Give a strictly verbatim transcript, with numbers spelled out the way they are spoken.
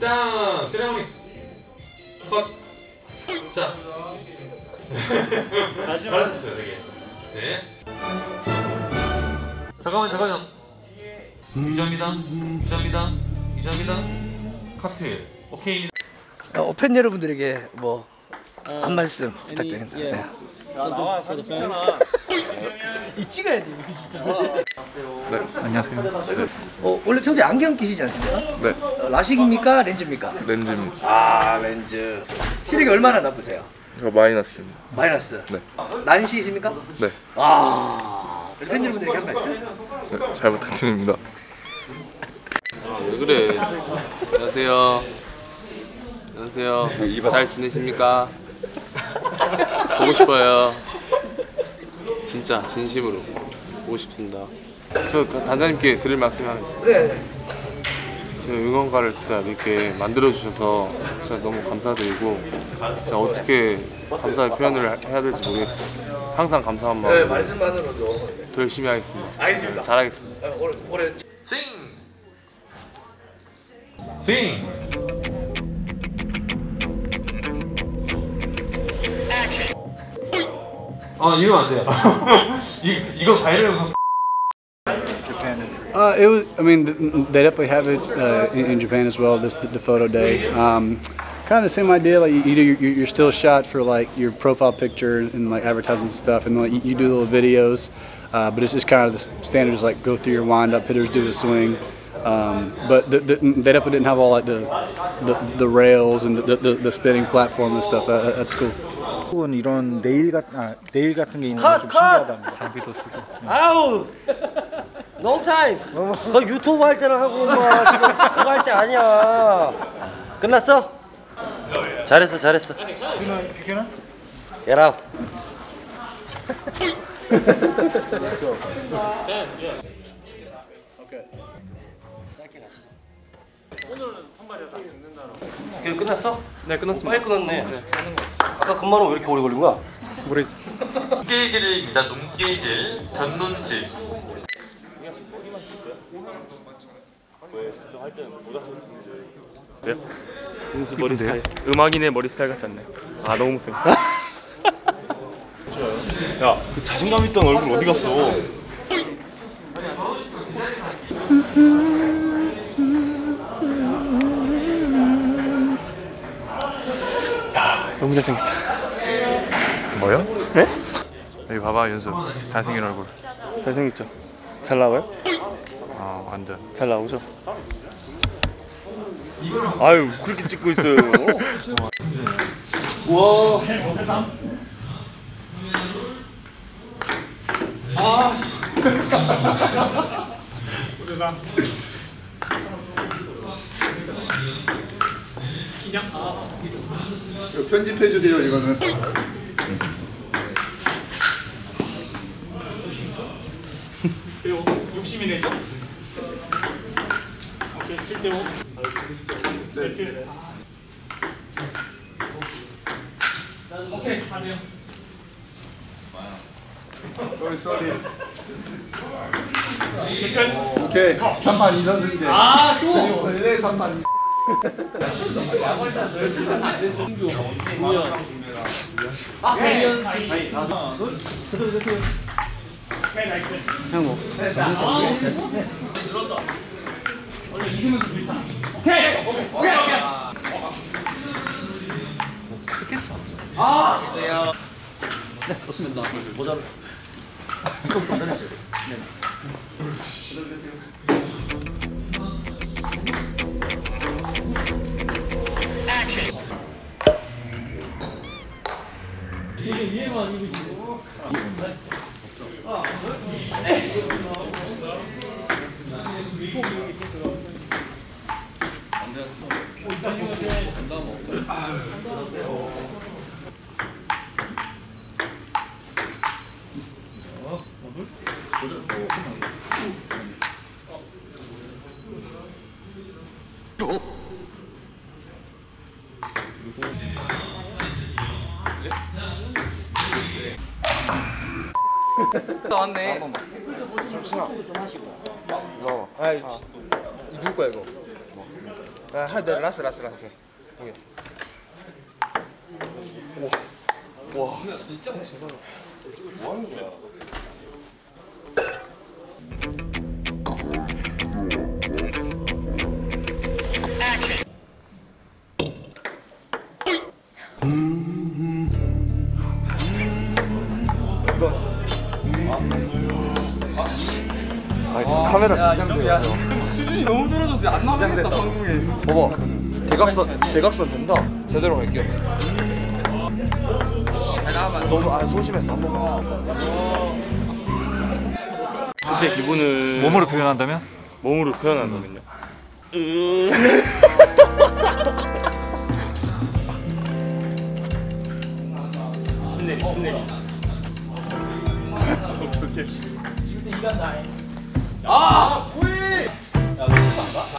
땅! 세레모니! 컷! 자! 잘하셨어요, 되게. 네. 잠깐만요, 잠깐만요. 이점이다, 이점이다, 이점이다. 카트. 오케이. 어, 팬 여러분들에게 뭐, 한 uh, 말씀 부탁드립니다. 예. 네. 야, 나와, 사진 찍잖아. 이 찍어야 돼, 이거 진짜. 네, 안녕하세요. 네. 어, 원래 평소에 안경 끼시지 않습니까? 네. 어, 라식입니까? 렌즈입니까? 렌즈입니다. 아, 렌즈. 시력이 얼마나 나쁘세요? 저 마이너스입니다. 마이너스? 네. 난시이십니까? 네. 아, 팬들분들에게 한 말씀? 네, 잘 부탁드립니다. 아, 왜 그래? 안녕하세요. 안녕하세요. 잘 지내십니까? 보고 싶어요. 진짜 진심으로 보고 싶습니다. 저 단장님께 드릴 말씀이 하나 있어요. 네. 저 응원가를 진짜 이렇게 만들어주셔서 진짜 너무 감사드리고, 진짜 어떻게 감사의 표현을 해야 될지 모르겠어요. 항상 감사한 마음. 네, 말씀만으로도 더 열심히 하겠습니다. 알겠습니다. 잘하겠습니다. 올해 올해 스윙! 스윙! 아, 이거 안 돼요. 이 이거 바이럴로. Uh, it was. I mean, they definitely have it uh, in, in Japan as well. This the, the photo day. Um, kind of the same idea. Like you, you do your, your still shot for like your profile picture and like advertising and stuff, and like you, you do little videos. Uh, but it's just kind of the standards like go through your wind up, hitters do the swing. Um, but the, the, they definitely didn't have all like the the, the rails and the, the the spinning platform and stuff. That, that's cool. 혹은 이런 레일 같은 아, 레일 같은 게 있는 게 좀 신기하답니다. 장비도 쓰고. 아우. 롱 타임. 그 유튜브 할 때는 하고 막 지금 그거 할 때 아니야. 끝났어? 잘했어, 잘했어. 비켜나? Get out. Let's go. Okay. 오늘은 선발이야. 다 듣는다라고. 끝났어? 네, 끝났습니다. 빨리 끝났네. 네. 아까 금마로 왜 이렇게 오래 걸린 거야? 모르겠어. 눈게이질입니다. 눈게이질, 견눈질. 그냥 소리만 줄 거야? 왜 진짜 할 때는 못 왔을 텐데. 왜요? 은수 머리 스타일. 음악인의 머리 스타일 같지 않나요? 아, 너무 못생겨. 야, 그 자신감 있던 얼굴 어디 갔어? 너무 잘생겼다. 뭐요? 네? 여기 봐봐, 윤수. 잘생긴 얼굴. 잘생겼죠? 잘 나와요? 아, 완전. 잘 나오죠? 아유, 그렇게 찍고 있어요. 우와. 아, 씨. 편집해 주세요, 이거는. 그리고 욕심이 내죠? 오케이, 칠 대 오. 네. 네. 오케이, 사 대요. 쏘리, 쏘리. 오케이, 삼만 이 선승대. 아, 또! 원래 삼만 이. 아, 이게 얘만 이거 있고. 아, 나왔네. 잠시만. 아, 이거 누구 거야 이거? 아, 하나, 라스, 라스, 라스. 오케이. 오. 와, 진짜 맛있다. 뭐 하는 거야? 아, 와, 카메라 긴장돼요. 수준이 너무 떨어졌어요. 안 나오겠다 방송에. 봐봐, 대각선 대각선 된다. 제대로 갈게요. 너무 아 소심했어 한 번. 그때 기분을 몸으로 표현한다면? 몸으로 표현한다면요. 음. 신내리 신내리. 오케이 오케이. 아! 코이! 야, 너 안 봐?